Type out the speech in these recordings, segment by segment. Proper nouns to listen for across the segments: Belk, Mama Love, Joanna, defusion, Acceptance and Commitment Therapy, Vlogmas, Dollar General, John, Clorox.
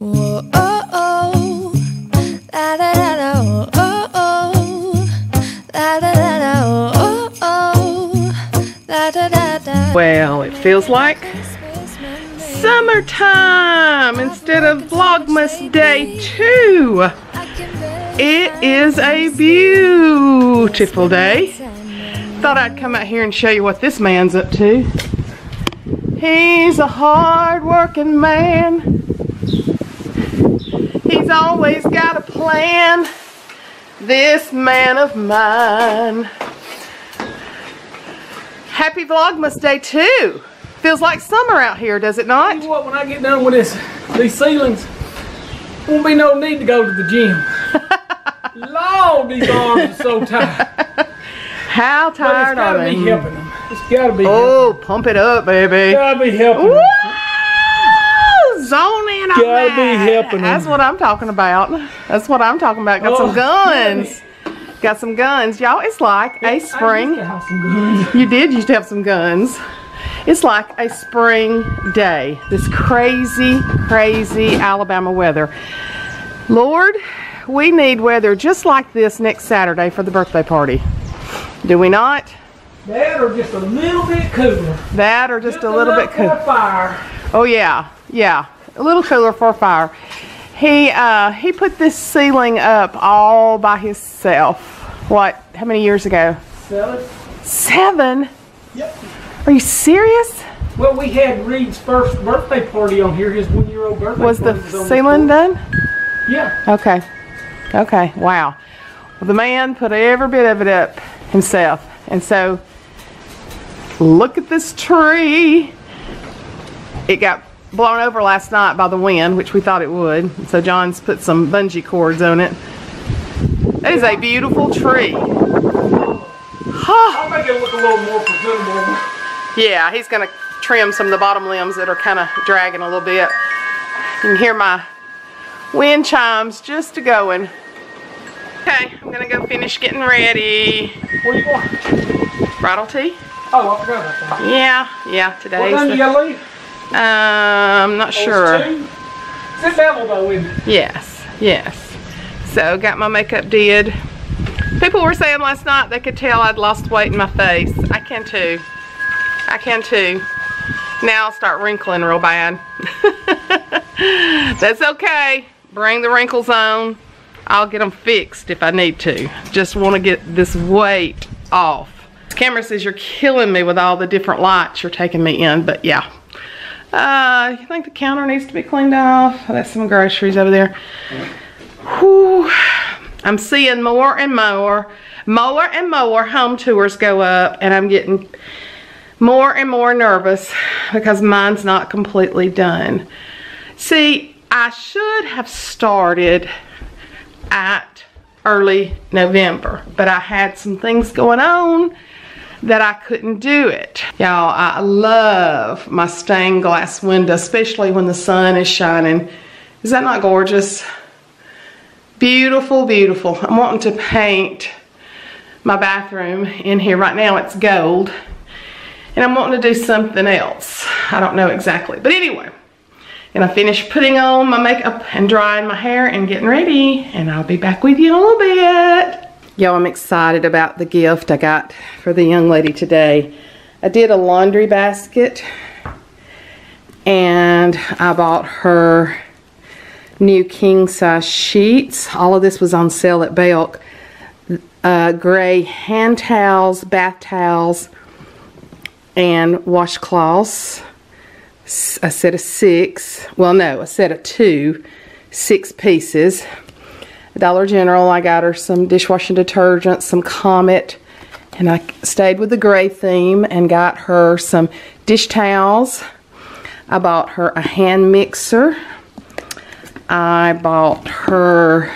Whoa, oh, oh, la da da da, oh, oh, oh, la da da da, oh, oh, la da da da. Well, it feels like summertime instead of Vlogmas Day 2. It is a beautiful day. Thought I'd come out here and show you what this man's up to. He's a hard-working man. He's always got a plan, this man of mine. Happy Vlogmas Day 2. Feels like summer out here, does it not? You know what, when I get done with these ceilings, won't be no need to go to the gym. Lord, these arms are so tight. How tired are they? It's gotta be helping them. It's gotta be. Oh, helping. Pump it up, baby. It's gotta be helping. Woo! Zone in on that. Gotta be helping. That's what I'm talking about. That's what I'm talking about. Got some guns. Goodness. Got some guns, y'all. It's like a spring. I used to have some guns. You did. You used to have some guns. It's like a spring day. This crazy, crazy Alabama weather. Lord, we need weather just like this next Saturday for the birthday party. Do we not? That or just a little bit cooler. That or just a little bit cooler. For fire. Oh yeah, yeah. A little cooler for fire. He put this ceiling up all by himself. What? How many years ago? 7. 7? Yep. Are you serious? Well, we had Reed's first birthday party on here. His 1-year-old birthday party. Was the ceiling done? Yeah. Okay. Okay. Wow. Well, the man put every bit of it up himself. And so, look at this tree. It got blown over last night by the wind, which we thought it would. So John's put some bungee cords on it. That is a beautiful tree. I'll make it look a little more presentable. Yeah, he's going to trim some of the bottom limbs that are kind of dragging a little bit. You can hear my wind chimes just a going. Okay, I'm gonna go finish getting ready. Where are you going? Bridal tea. Oh, I forgot about that. Yeah, yeah, today. What time do you leave? I'm not sure. It's in Bevel though, isn't it? Yes, yes. So, got my makeup did. People were saying last night they could tell I'd lost weight in my face. I can too. I can too. Now I'll start wrinkling real bad. That's okay. Bring the wrinkles on. I'll get them fixed if I need to. Just want to get this weight off. This camera says you're killing me with all the different lights you're taking me in, but yeah. You think the counter needs to be cleaned off? Oh, that's some groceries over there. Whew. I'm seeing more and more home tours go up, and I'm getting more and more nervous because mine's not completely done. See, I should have started at early November, but I had some things going on that I couldn't do it. Y'all, I love my stained glass window, especially when the sun is shining. Is that not gorgeous? Beautiful, beautiful. I'm wanting to paint my bathroom in here. Right now it's gold, and I'm wanting to do something else. I don't know exactly, but anyway. And I finished putting on my makeup and drying my hair and getting ready, and I'll be back with you in a little bit. Y'all, I'm excited about the gift I got for the young lady today. I did a laundry basket, and I bought her new king-size sheets. All of this was on sale at Belk. Gray hand towels, bath towels, and washcloths. A set of 6, well no, a set of 2, 6 pieces. Dollar General, I got her some dishwashing detergent, some Comet, and I stayed with the gray theme and got her some dish towels. I bought her a hand mixer. I bought her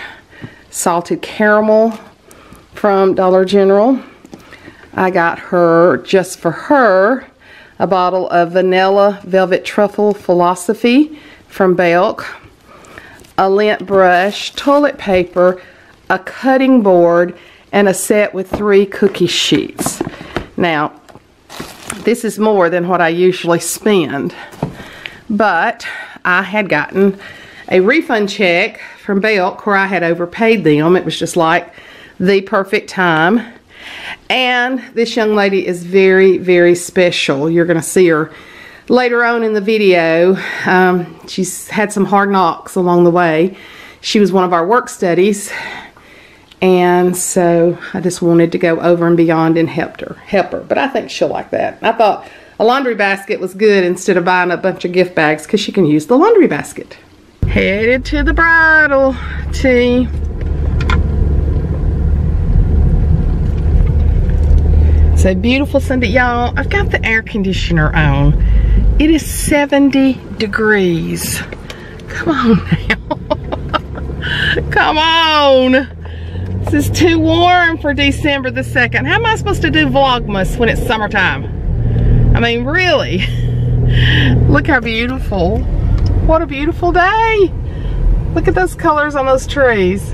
salted caramel from Dollar General. I got her, just for her, a bottle of vanilla velvet truffle philosophy from Belk, a lint brush, toilet paper, a cutting board, and a set with 3 cookie sheets. Now, this is more than what I usually spend, but I had gotten a refund check from Belk where I had overpaid them. It was just like the perfect time. And this young lady is very, very special. You're going to see her later on in the video. She's had some hard knocks along the way. She was one of our work studies. And so I just wanted to go over and beyond and help her. But I think she'll like that. I thought a laundry basket was good instead of buying a bunch of gift bags, because she can use the laundry basket. Headed to the bridal tea. It's a beautiful Sunday, y'all. I've got the air conditioner on. It is 70 degrees. Come on now. Come on. This is too warm for December the 2nd. How am I supposed to do Vlogmas when it's summertime? I mean, really. Look how beautiful. What a beautiful day. Look at those colors on those trees.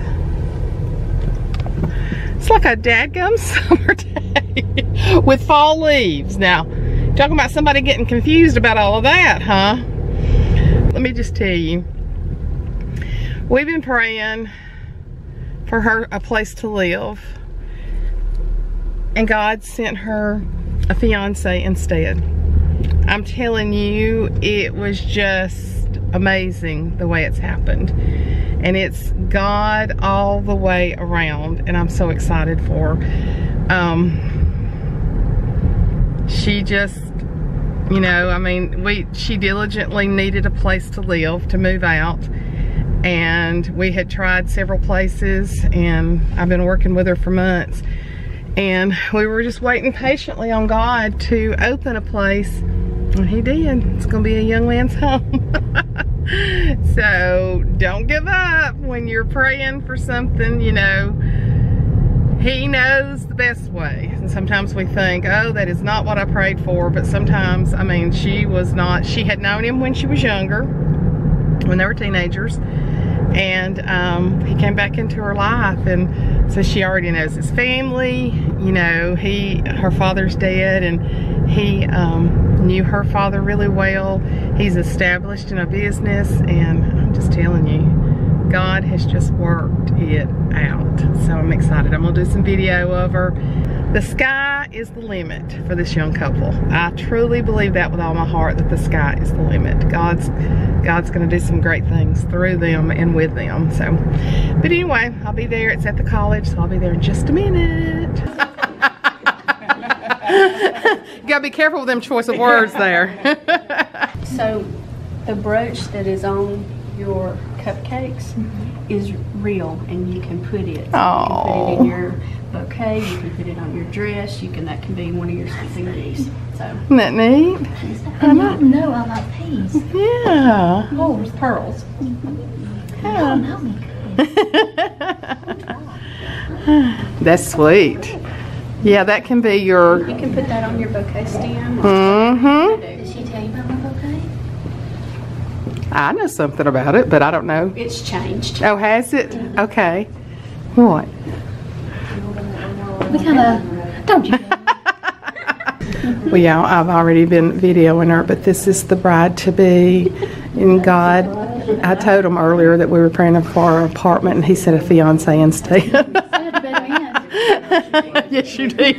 It's like a dadgum summer day with fall leaves. Now, talking about somebody getting confused about all of that, huh? Let me just tell you. We've been praying for her a place to live, and God sent her a fiance instead. I'm telling you, it was just amazing the way it's happened, and it's God all the way around, and I'm so excited for her. She just, you know, I mean, she diligently needed a place to live, to move out. And we had tried several places, and I've been working with her for months, and we were just waiting patiently on God to open a place, and He did. It's gonna be a young man's home. So don't give up when you're praying for something. You know, He knows the best way, and sometimes we think, oh, that is not what I prayed for. But sometimes, I mean, she had known Him when she was younger, when they were teenagers, and He came back into her life, and so she already knows his family. You know, her father's dead, and he knew her father really well. He's established in a business, and I'm just telling you, God has just worked it out. So I'm excited. I'm gonna do some video of her. The sky is the limit for this young couple. I truly believe that with all my heart, that the sky is the limit. God's gonna do some great things through them and with them. So, but anyway, I'll be there. It's at the college, so I'll be there in just a minute. You gotta be careful with them choice of words there. So the brooch that is on your cupcakes is real, and you can put it. Oh. You can put it in your bouquet, you can put it on your dress, that can be one of your souvenirs. So. Isn't that neat? I don't know, I like these. Yeah. Oh, it's pearls. Yeah. Oh, my goodness. That's sweet. Yeah, that can be your... You can put that on your bouquet stem. Mm-hmm. Did she tell you about my bouquet? I know something about it, but I don't know. It's changed. Oh, has it? Mm-hmm. Okay. What? We kind of, don't you? Well, yeah, I've already been videoing her, but this is the bride-to-be. And God, I told him earlier that we were praying for our apartment, and he said a fiance instead. Yes, you did.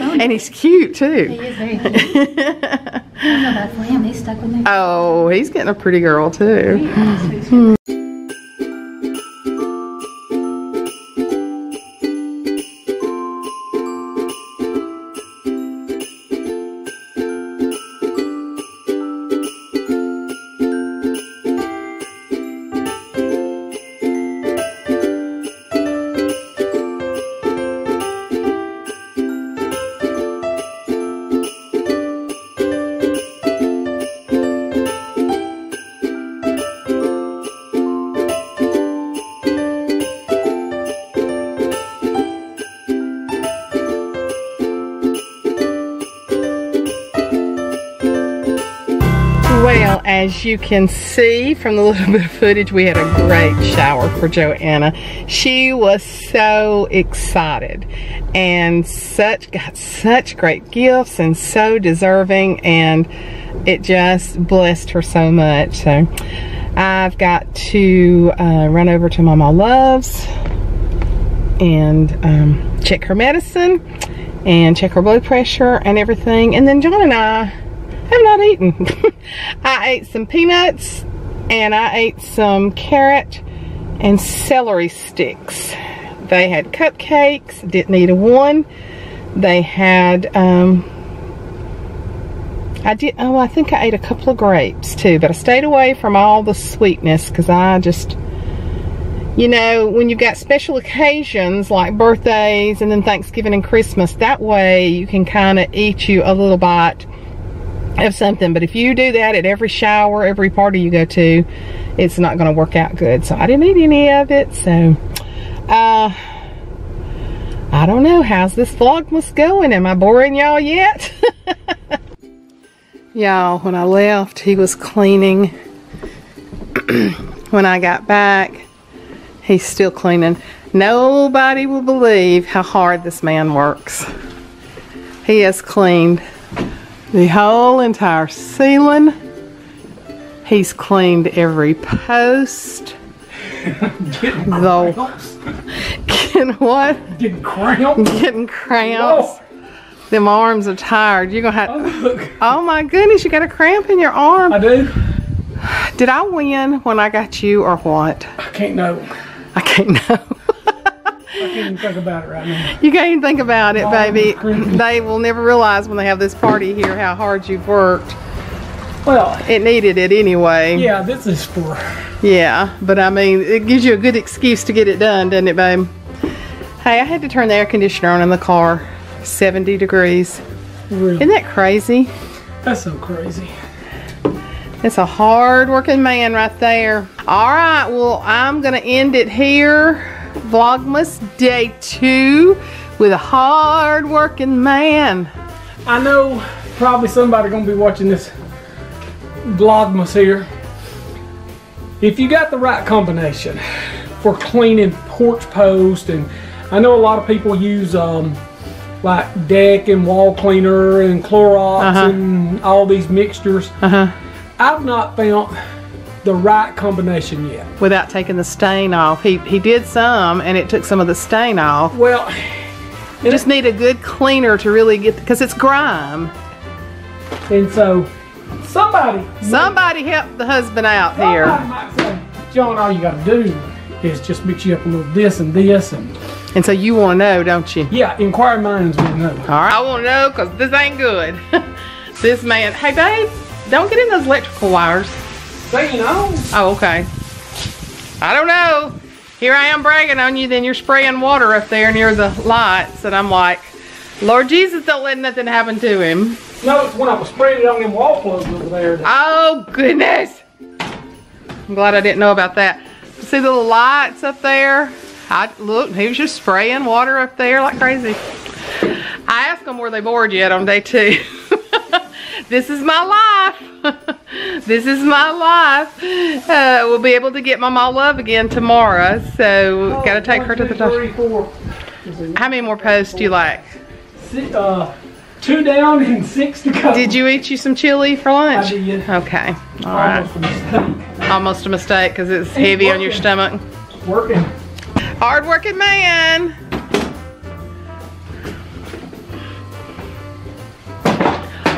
And he's cute, too. He is very cute. I don't know about him. He's stuck with me. Oh, he's getting a pretty girl, too. Well, as you can see from the little bit of footage, we had a great shower for Joanna. She was so excited, and got such great gifts, and so deserving, and it just blessed her so much. So I've got to run over to Mama Love's and check her medicine and check her blood pressure and everything. And then John and I have not eaten. I ate some peanuts and I ate some carrot and celery sticks. They had cupcakes, didn't eat a one. They had, I think I ate a couple of grapes too, but I stayed away from all the sweetness because I just, you know, when you've got special occasions like birthdays and then Thanksgiving and Christmas, that way you can kind of eat you a little bite of something. But if you do that at every shower, every party you go to, it's not going to work out good. So I didn't eat any of it. So, I don't know. How's this Vlogmas going? Am I boring y'all yet? Y'all, when I left, he was cleaning. When I got back, he's still cleaning. Nobody will believe how hard this man works. He has cleaned the whole entire ceiling. He's cleaned every post. Getting cramps. Them arms are tired. You're gonna have. Oh my goodness, you got a cramp in your arm. I do. Did I win when I got you or what? I can't know. I can't know. I can't even think about it right now. You can't even think about it, baby. They will never realize when they have this party here how hard you've worked. Well, it needed it anyway. Yeah, this is for. Yeah, but I mean, it gives you a good excuse to get it done, doesn't it, babe? Hey, I had to turn the air conditioner on in the car. 70 degrees. Really? Isn't that crazy? That's so crazy. It's a hard-working man right there. All right, well, I'm going to end it here. Vlogmas Day 2 with a hard-working man. I know probably somebody going to be watching this Vlogmas here. If you got the right combination for cleaning porch post, and I know a lot of people use like deck and wall cleaner and Clorox and all these mixtures. I've not found the right combination yet. Without taking the stain off. He did some and it took some of the stain off. Well, you just need a good cleaner to really get, because it's grime. And so Somebody help the husband out here. Might say, John, all you gotta do is just mix you up a little this and this. And so you wanna know, don't you? Yeah, inquiring minds will know. All right, I wanna know because this ain't good. This man, hey babe, don't get in those electrical wires. They know. Oh, okay. I don't know. Here I am bragging on you, then you're spraying water up there near the lights, and I'm like, Lord Jesus, don't let nothing happen to him. No, it's when I was spraying it on them wall plugs over there. Oh, goodness. I'm glad I didn't know about that. See the little lights up there? Look, he was just spraying water up there like crazy. I asked them, were they bored yet on day 2? This is my life. This is my life. We'll be able to get Mama Love again tomorrow. So, gotta take her to the doctor. How many more posts do you like? 2 down and 6 to go. Did you eat you some chili for lunch? I did. Okay. All right. Almost a mistake. Almost a mistake because it's heavy on your stomach. Working. Hard working man.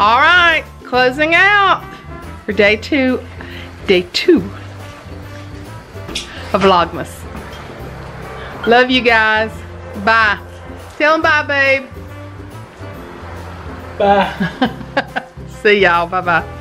All right. Closing out for day 2. Day 2 of Vlogmas. Love you guys. Bye. Tell them bye, babe. Bye. See y'all. Bye-bye.